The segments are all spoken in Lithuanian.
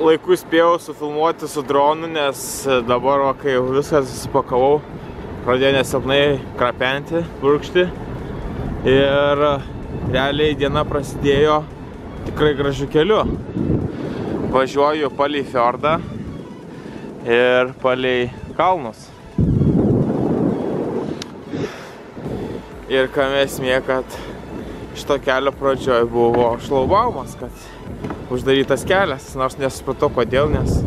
laiku spėjau sufilmuoti su dronu, nes dabar, kai viską susipakavau, pradėjo nesilpnai krapenti, burkšti. Ir realiai diena prasidėjo tikrai gražiu keliu. Važiuoju palei fjordą ir palei kalnus. Ir kam esmė, kad šito kelio pradžioj buvo šlaubaumas, kad uždarytas kelias, nors nesupratau kodėl, nes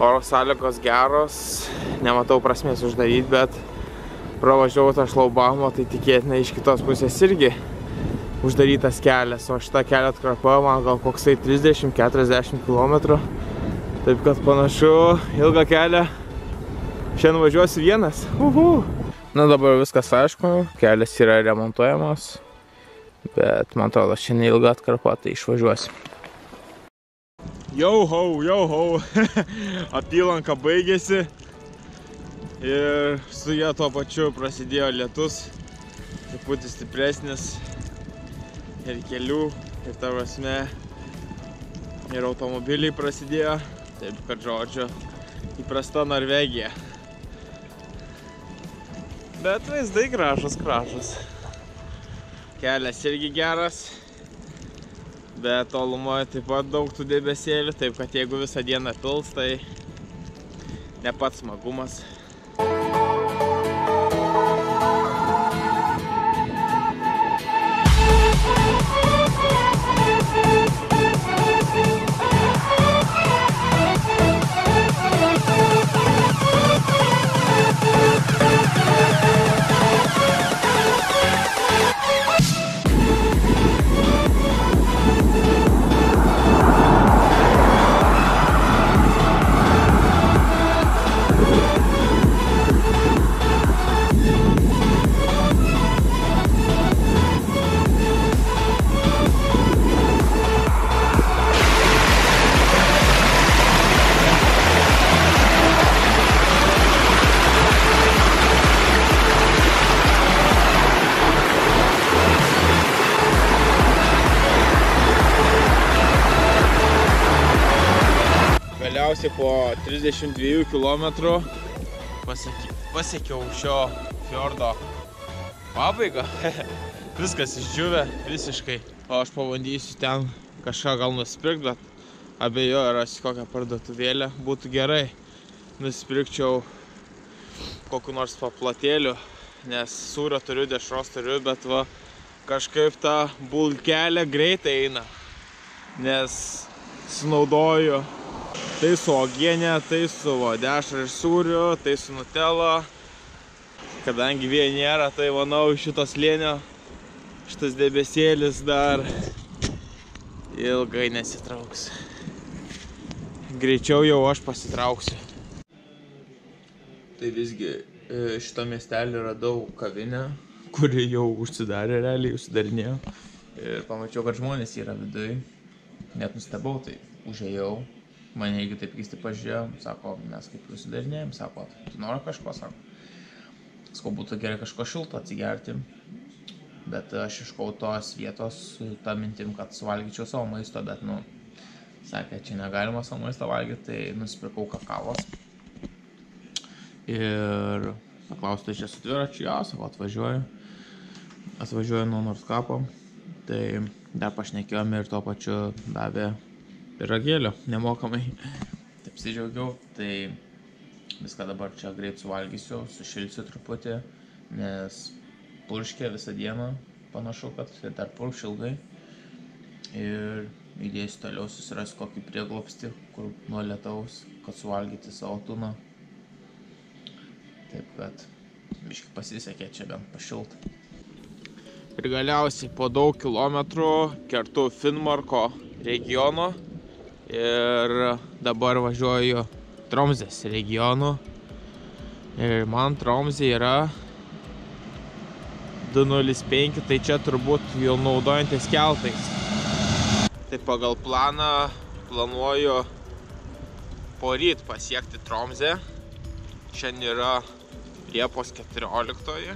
oro sąlygos geros, nematau prasmės uždaryti, bet pravažiavau tą šlaubamą, tai tikėtina iš kitos pusės irgi uždarytas kelias, o šitą kelią atkarpa man gal koksai 30-40 km, taip kad panašu ilgą kelią šiandien važiuosiu vienas. Na dabar viskas aišku, kelias yra remontuojamas, bet man atrodo šiandien ilgą atkarpą, tai išvažiuosim. Jau hau, apylanka baigėsi ir su jie tuo pačiu prasidėjo lietus, truputį stipresnis ir kelių, ir ta prasme, ir automobiliai prasidėjo, taip kad žodžiu, įprasta Norvegija. Bet vaizdai gražus. Kelias irgi geras. Bet tolumoje taip pat daug tų debesėlių, taip kad jeigu visą dieną pils, tai ne pats smagumas. Po 32 km pasiekiau šio fjordo pabaigą. Viskas išdžiūvę visiškai. O aš pabandysiu ten kažką gal nusipirkti, bet abejoju, rasiu kokią parduotuvėlę. Būtų gerai, nusipirkčiau kokiu nors paplatėliu, nes sūrio turiu, dešros turiu, bet va kažkaip ta bulkelė greitai eina, nes sunaudoju. Tai su uogiene, tai su dešra ir sūriu, tai su Nutella. Kadangi vėjo nėra, tai manau šitos slėnio, šitas debesėlis dar ilgai nesitrauks. Greičiau jau aš pasitrauksiu. Tai visgi šito miestelį radau kavinę, kuri jau užsidarė, realiai užsidarinėjo. Ir pamačiau, kad žmonės yra viduj. Net nustebau, tai užėjau. Mane jeigu taip keistai pažiūrėjo, sako, mes kaip užsidarinėjom, sako, tu nori kažko, sako. Sako, būtų gerai kažko šilto atsigerti, bet aš iškau tos vietos tą mintim, kad suvalgyčiau savo maisto, bet, nu, sakė, čia negalima savo maisto valgyti, tai nusipirkau kakavos. Ir paklausiu, tai čia su dviračiu, jo, sako, atvažiuoju nuo Nordkapo, tai dar pašnekėjom ir tuo pačiu davė pyragėlio, nemokamai. Taip apsidžiaugiau, tai viską dabar čia greit suvalgysiu, sušilsiu truputį, nes purškė visą dieną, panašu, kad dar purkš ilgai. Ir judėsiu toliau, susirasiu kokį prieglobstį, kur nuo lietaus, kad suvalgyti savo tuną. Taip kad biškai pasisekė čia bent pašilt. Ir galiausiai po daug kilometrų kertu Finnmarko regiono. Ir dabar važiuoju Tromsės regionu. Ir man Tromsė yra 205, tai čia turbūt jau naudojantis keltais. Tai pagal planą planuoju poryt pasiekti Tromsę. Šiandien yra Liepos 14.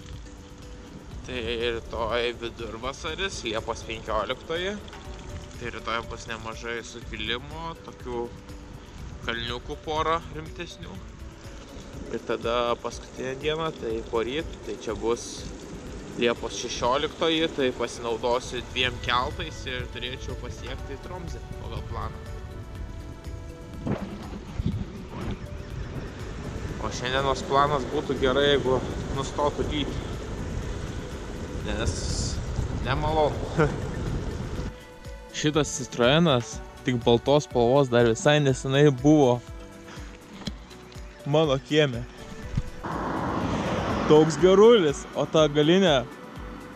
Tai rytoj vidurvasaris, Liepos 15. Tai rytoj bus nemažai sukilimų, tokių kalniukų porą rimtesnių. Ir tada paskutinę dieną, tai poryt, tai čia bus Liepos 16-oji, tai pasinaudosiu 2 keltais ir turėčiau pasiekti Tromsę pagal planą. O šiandienos planas būtų gerai, jeigu nustotų lyti, nes nemalonu. Šitas Citroenas tik baltos spalvos dar visai nesenai buvo mano kieme. Toks gerulis, o ta galinė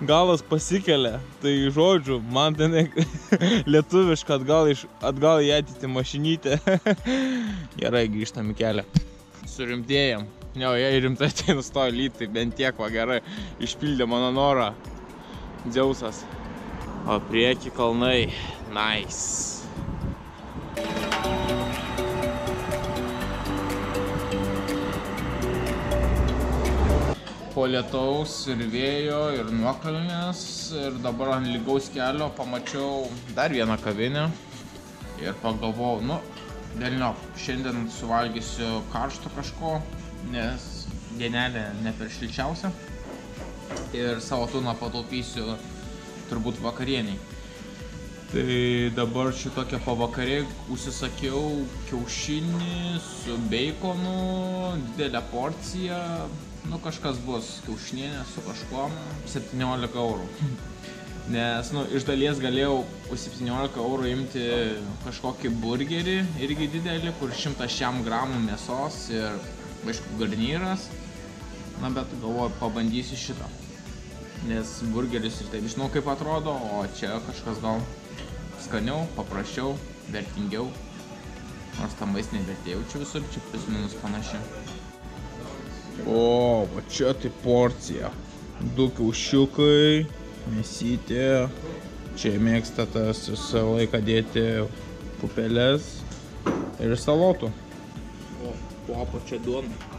galas pasikelia, tai žodžiu, man ten lietuviška atgal į ateitį mašinytė. Gerai, grįžtam į kelią. Surimtėjam, jau jei rimtai tai nustojo lyti, tai bent tiek va gerai, išpildė mano norą Dzeusas. O prieki kalnai, nice. Po lietaus ir vėjo ir nuokalnės ir dabar ant lygaus kelio pamačiau dar vieną kavinę ir pagalvojau, nu, velniop, šiandien suvalgysiu karšto kažko, nes dienelė ne per šilčiausia ir savo tuną pataupysiu turbūt vakarieniai. Tai dabar šitokią pavakarį užsisakiau kiaušinį su beikonu, didelę porciją. Nu, kažkas bus kiaušinienė su kažkuom, 17 eurų. Nes, nu, iš dalies galėjau už 17 eurų imti kažkokį burgerį, irgi didelį, kur 100 gramų mėsos ir, aišku, garnyras. Na, bet galvoju, pabandysiu šitą. Nes burgeris ir taip žinau, kaip atrodo, o čia kažkas gal skaniau, paprasčiau, vertingiau. Nors tam vaistinė vertė jaučiu visur, čia plus minus panašiai. O, va čia tai porcija. 2 kiaušiukai, mėsytė. Čia mėgsta tas visą laiką dėti pupelės ir salotų. O, po apačia duona.